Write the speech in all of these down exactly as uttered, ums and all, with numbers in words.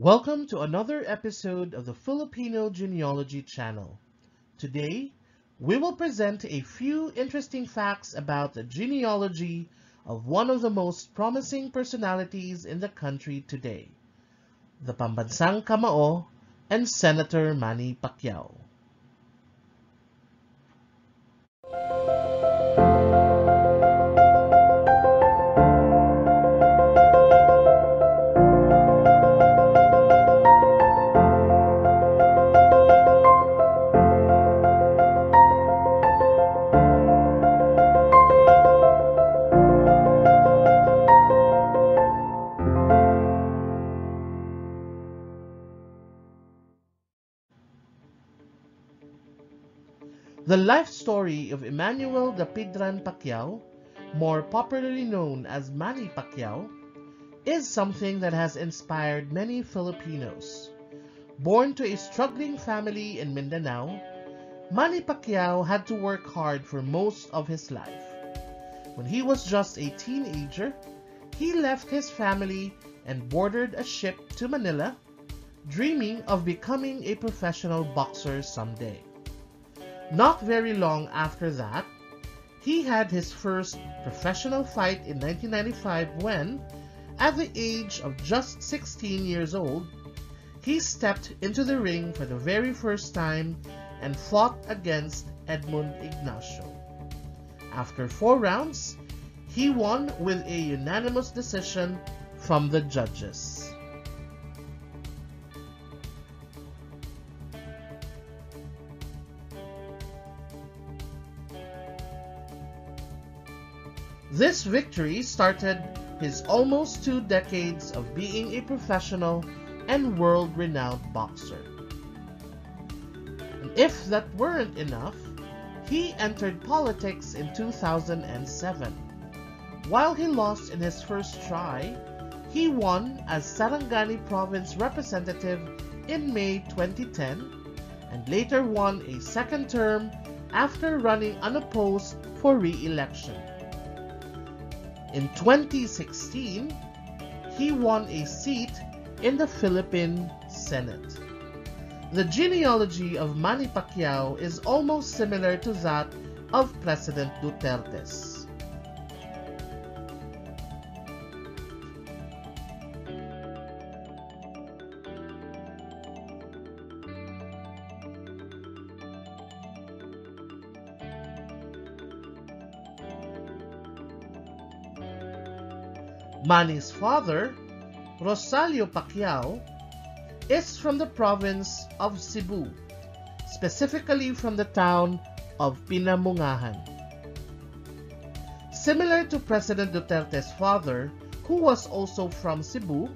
Welcome to another episode of the Filipino Genealogy Channel. Today, we will present a few interesting facts about the genealogy of one of the most promising personalities in the country today, the Pambansang Kamao and Senator Manny Pacquiao. The life story of Emmanuel Dapidran Pacquiao, more popularly known as Manny Pacquiao, is something that has inspired many Filipinos. Born to a struggling family in Mindanao, Manny Pacquiao had to work hard for most of his life. When he was just a teenager, he left his family and boarded a ship to Manila, dreaming of becoming a professional boxer someday. Not very long after that, he had his first professional fight in nineteen ninety-five when, at the age of just sixteen years old, he stepped into the ring for the very first time and fought against Edmund Ignacio. After four rounds, he won with a unanimous decision from the judges. This victory started his almost two decades of being a professional and world-renowned boxer. And if that weren't enough, he entered politics in two thousand seven. While he lost in his first try, he won as Sarangani Province representative in May twenty ten and later won a second term after running unopposed for re-election. In twenty sixteen, he won a seat in the Philippine Senate. The genealogy of Manny Pacquiao is almost similar to that of President Duterte's. Manny's father, Rosalio Pacquiao, is from the province of Cebu, specifically from the town of Pinamungahan. Similar to President Duterte's father, who was also from Cebu,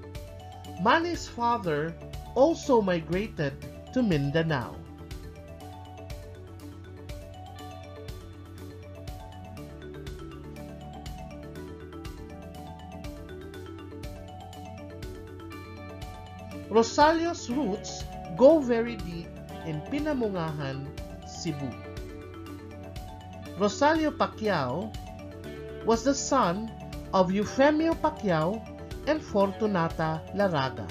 Manny's father also migrated to Mindanao. Rosalio's roots go very deep in Pinamungahan, Cebu. Rosalio Pacquiao was the son of Eufemio Pacquiao and Fortunata Laraga.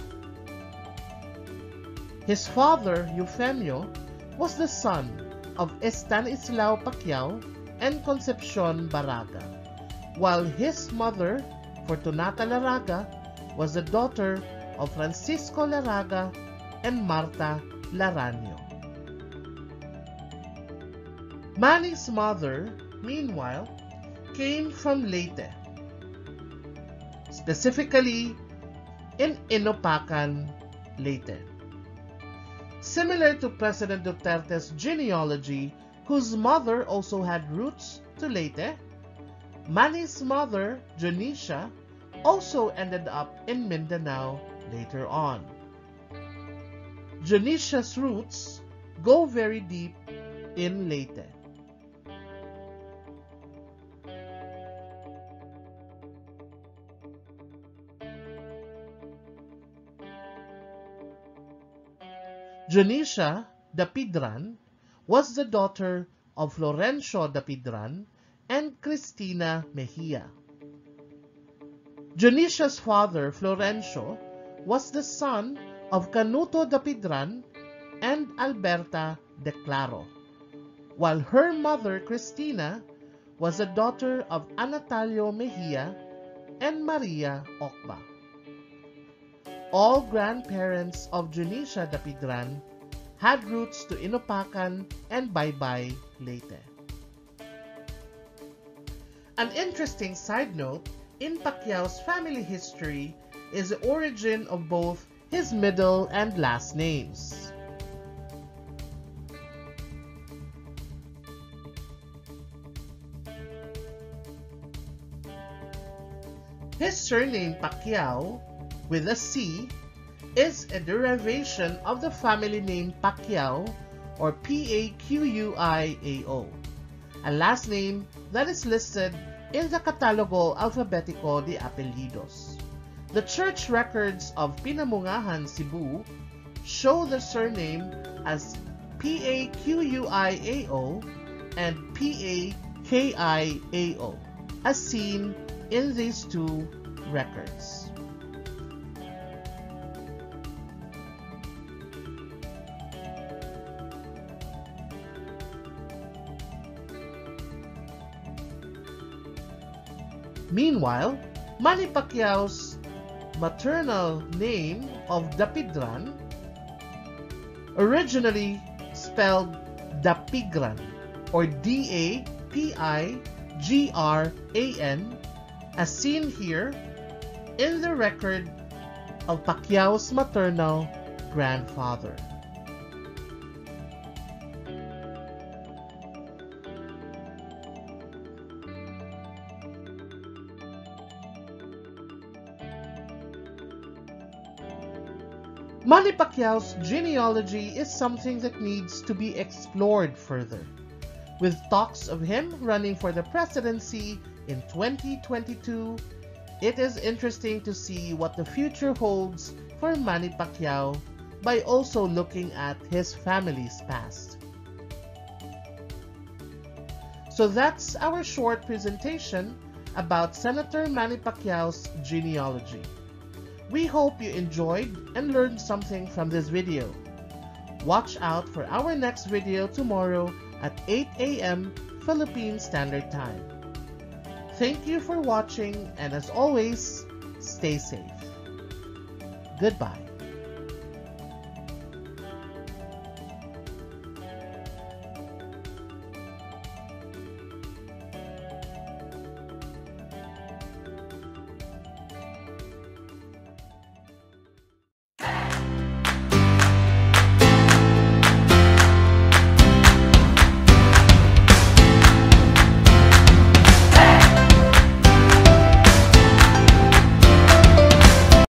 His father, Eufemio, was the son of Estanislao Pacquiao and Concepcion Baraga, while his mother, Fortunata Laraga, was the daughter of Francisco Laraga and Marta Laranio. Manny's mother, meanwhile, came from Leyte, specifically in Inupakan, Leyte. Similar to President Duterte's genealogy, whose mother also had roots to Leyte, Manny's mother, Junisha, also ended up in Mindanao later on. Junisha's roots go very deep in Leyte. Junisha Dapidran was the daughter of Florencio Dapidran and Cristina Mejia. Junisha's father, Florencio, was the son of Canuto Dapidran and Alberta de Claro, while her mother, Cristina, was a daughter of Anatalio Mejia and Maria Okba. All grandparents of Junisha Dapidran had roots to Inupakan and Baybay Leyte. An interesting side note in Pacquiao's family history is the origin of both his middle and last names. His surname Pacquiao, with a C, is a derivation of the family name Pacquiao, or P A Q U I A O, a last name that is listed in the Catalogo Alphabetico de Apelidos. The church records of Pinamungahan, Cebu show the surname as P A Q U I A O and P A K I A O, as seen in these two records. Meanwhile, Manny Pacquiao's maternal name of Dapidran, originally spelled Dapigran, or D A P I G R A N, as seen here in the record of Pacquiao's maternal grandfather. Manny Pacquiao's genealogy is something that needs to be explored further, with talks of him running for the presidency in twenty twenty-two, it is interesting to see what the future holds for Manny Pacquiao by also looking at his family's past. So that's our short presentation about Senator Manny Pacquiao's genealogy. We hope you enjoyed and learned something from this video. Watch out for our next video tomorrow at eight A M Philippine Standard Time. Thank you for watching, and as always, stay safe. Goodbye.